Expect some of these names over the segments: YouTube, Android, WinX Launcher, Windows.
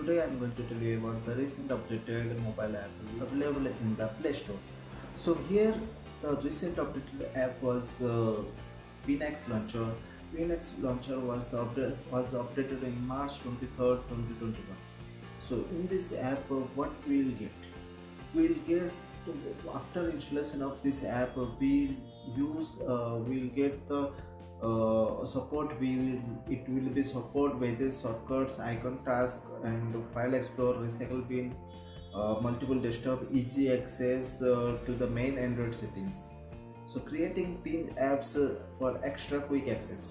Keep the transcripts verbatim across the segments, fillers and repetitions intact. Today I am going to tell you about the recent updated mobile app available in the Play Store. So here the recent updated app was uh, WinX Launcher. WinX Launcher was the update, was updated in March twenty-third twenty twenty-one. So in this app, uh, what we will get? We will get to, after installation of this app, uh, we use uh, we will get the Uh, support. We will, it will be support widgets, shortcuts, icon, task, and file explorer, recycle bin, uh, multiple desktop, easy access uh, to the main Android settings. So creating pin apps uh, for extra quick access,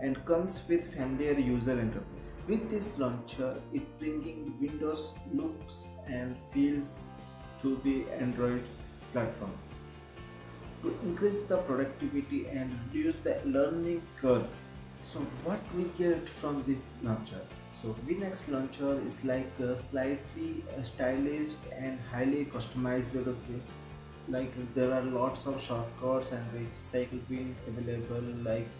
and comes with familiar user interface. With this launcher, it bringing Windows looks and feels to the Android platform. To increase the productivity and reduce the learning curve. So what we get from this launcher? So WinX Launcher is like a slightly stylish and highly customizable. Like there are lots of shortcuts and recycle bin available, like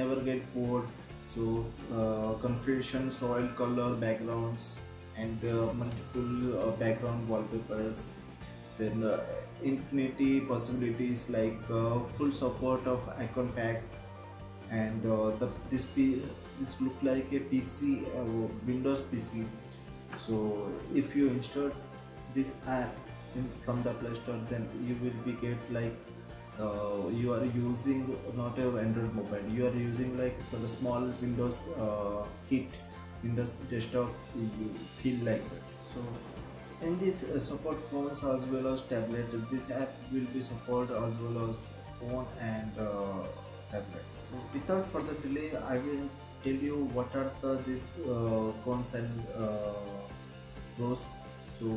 navigate code, so uh, configuration, soil color, backgrounds, and uh, multiple uh, background wallpapers. Then uh, infinity possibilities, like uh, full support of icon packs, and uh, the, this P, this look like a P C, uh, Windows P C. So if you install this app in, from the Play Store, then you will be get like uh, you are using not a Android mobile, you are using like so the small Windows uh, kit, Windows desktop. You feel like that. So. And this uh, support phones as well as tablet. This app will be support as well as phone and uh, tablet. So without further delay, I will tell you what are the this uh, cons and uh, pros. So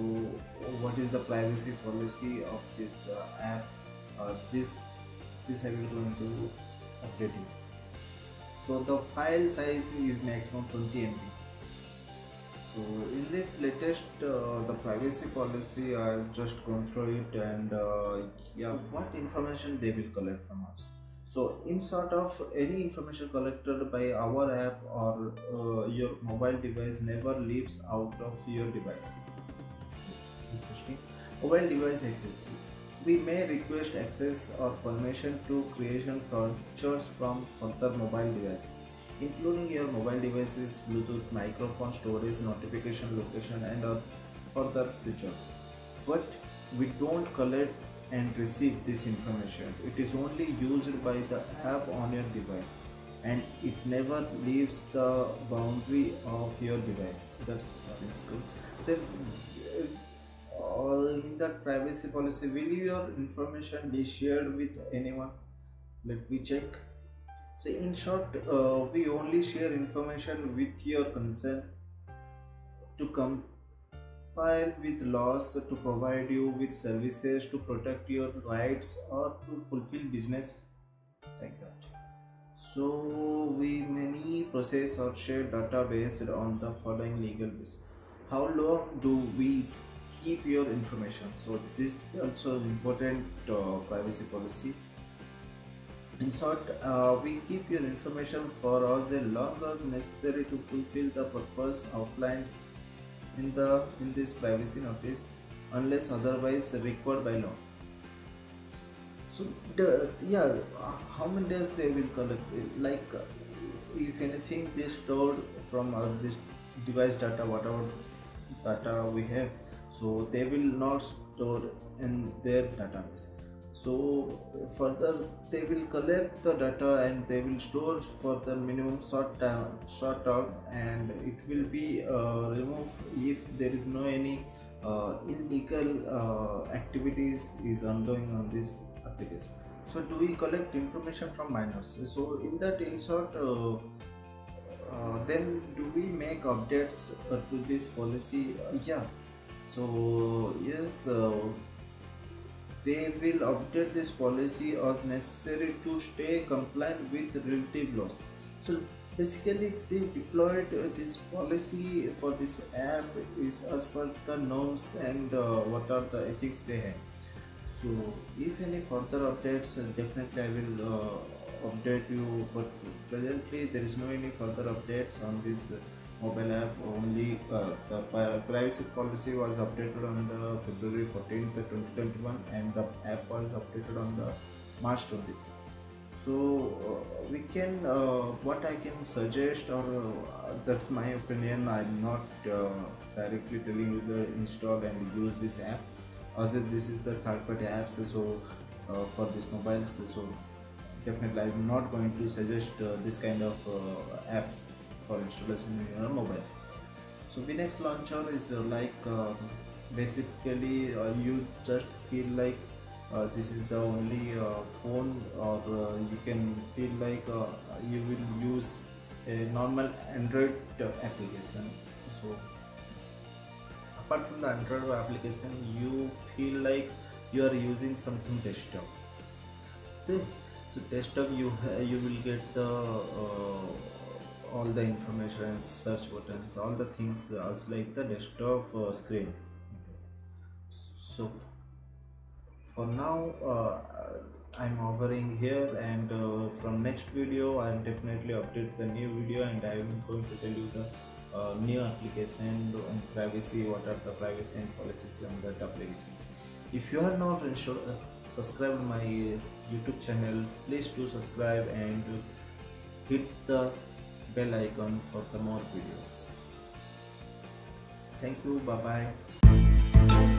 what is the privacy policy of this uh, app? Uh, this this I will going to update you. So the file size is maximum twenty M B. So in this latest uh, the privacy policy, I've just gone through it, and uh, yeah, so what information they will collect from us. So in sort of any information collected by our app or uh, your mobile device never leaves out of your device. Interesting. Mobile device access. We may request access or permission to creation features from other mobile devices, including your mobile devices, Bluetooth, microphone, storage, notification, location, and uh, further features. But we don't collect and receive this information. It is only used by the app on your device, and it never leaves the boundary of your device. That's good. Then, uh, in that privacy policy, will your information be shared with anyone? Let me check. So in short, uh, we only share information with your consent to comply with laws, to provide you with services, to protect your rights, or to fulfill business like that. So we may process or share data based on the following legal basis. How long do we keep your information? So this is also important uh, privacy policy. In short, uh, we keep your information for as long as necessary to fulfill the purpose outlined in the in this privacy notice, unless otherwise required by law. So, the, yeah, how many days they will collect? Like, if anything they stored from uh, this device data, whatever data we have, so they will not store in their database. So further, they will collect the data and they will store for the minimum short term, short term, and it will be uh, removed if there is no any uh, illegal uh, activities is ongoing on this application. So do we collect information from minors? So in that insert, uh, uh, then do we make updates uh, to this policy? Uh, yeah. So yes. Uh, They will update this policy as necessary to stay compliant with relative laws. So basically, they deployed this policy for this app is as per the norms and uh, what are the ethics they have. So if any further updates, definitely I will uh, update you. But presently, there is no any further updates on this mobile app only. Uh, the privacy policy was updated on the February fourteenth twenty twenty-one, and the app was updated on the March twentieth. So uh, we can, uh, what I can suggest, or uh, that's my opinion, I'm not uh, directly telling you the install and use this app, as if this is the third party apps so uh, for these mobiles, so definitely I'm not going to suggest uh, this kind of uh, apps for installation in your mobile. So WinX Launcher is uh, like uh, basically uh, you just feel like Uh, this is the only uh, phone, or uh, you can feel like uh, you will use a normal Android application. So apart from the Android application, you feel like you are using something desktop. See, so desktop you uh, you will get the uh, all the information, search buttons, all the things as like the desktop uh, screen. So for now, uh, I'm hovering here, and uh, from next video I'll definitely update the new video, and I'm going to tell you the uh, new application and privacy, what are the privacy and policies on that applications. If you are not uh, subscribed to my YouTube channel, please do subscribe and hit the bell icon for the more videos. Thank you, bye bye.